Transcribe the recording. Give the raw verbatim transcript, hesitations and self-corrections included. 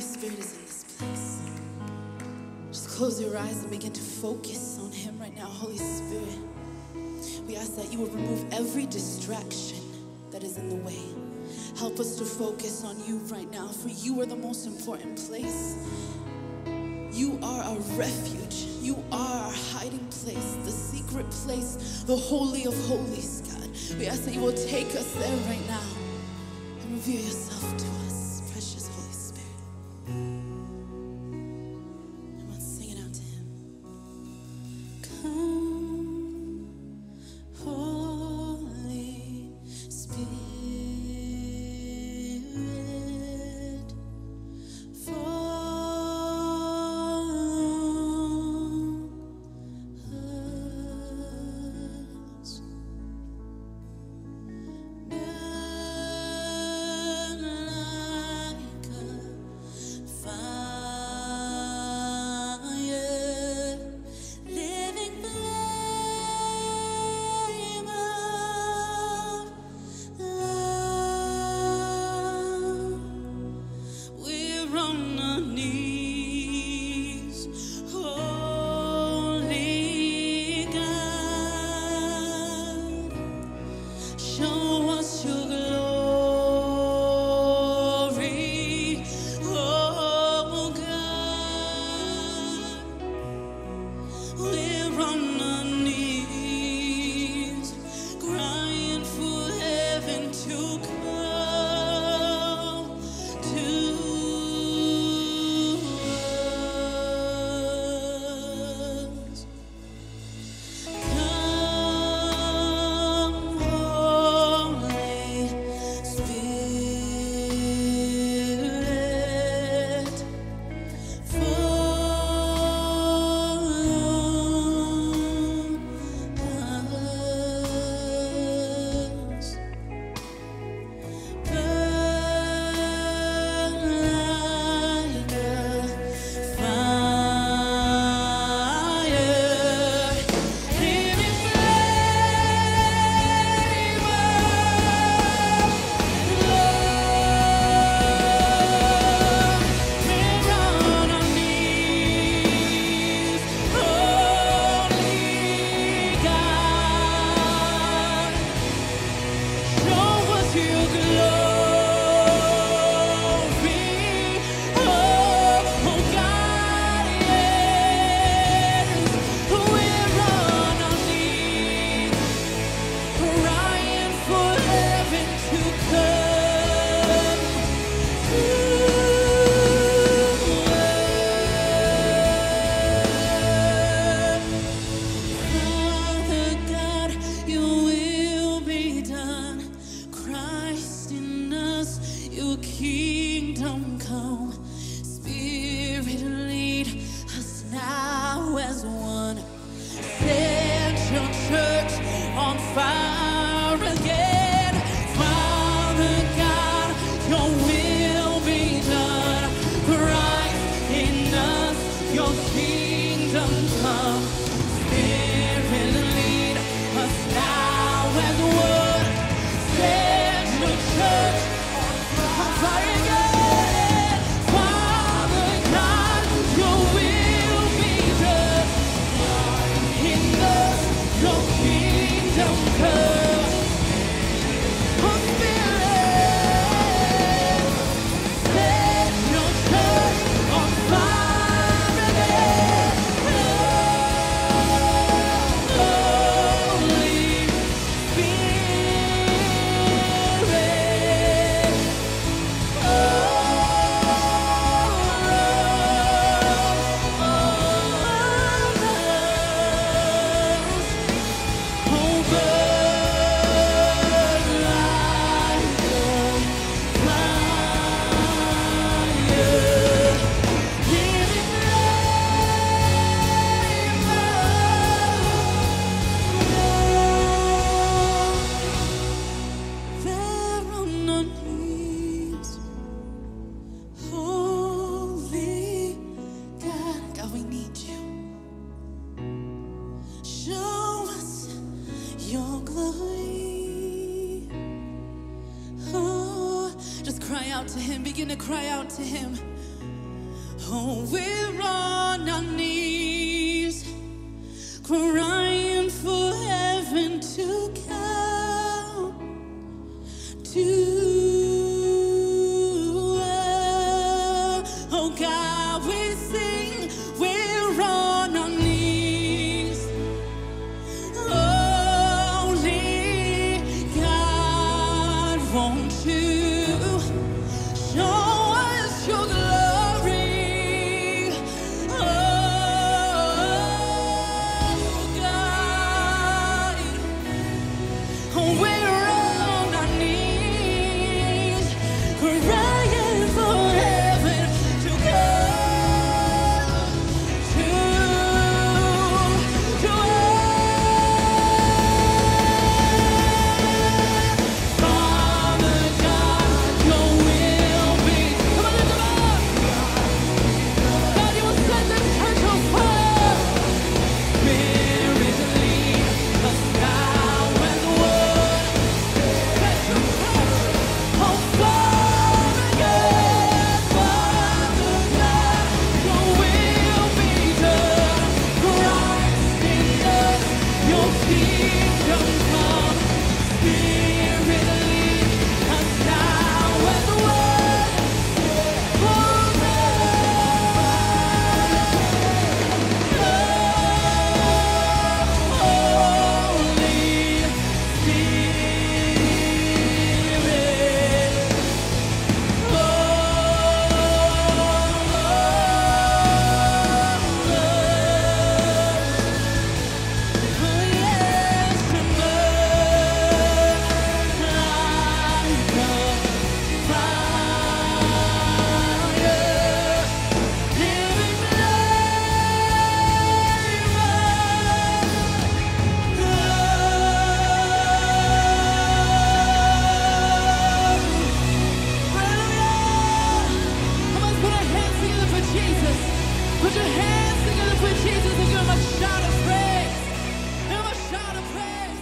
Holy Spirit is in this place. Just close your eyes and begin to focus on him right now. Holy Spirit, we ask that you would remove every distraction that is in the way. Help us to focus on you right now, for you are the most important place. You are our refuge. You are our hiding place, the secret place, the holy of holies, God. We ask that you will take us there right now and reveal yourself to us, precious Holy Spirit. Come on, sing it out to him. Come, Holy Spirit. To him, begin to cry out to him. Oh, we're on our knees, crying for heaven to come to us. Oh God, we sing, we're on our knees. Holy God, won't you show us your glory? Put your hands together for Jesus and give him a shout of praise. Give him a shout of praise.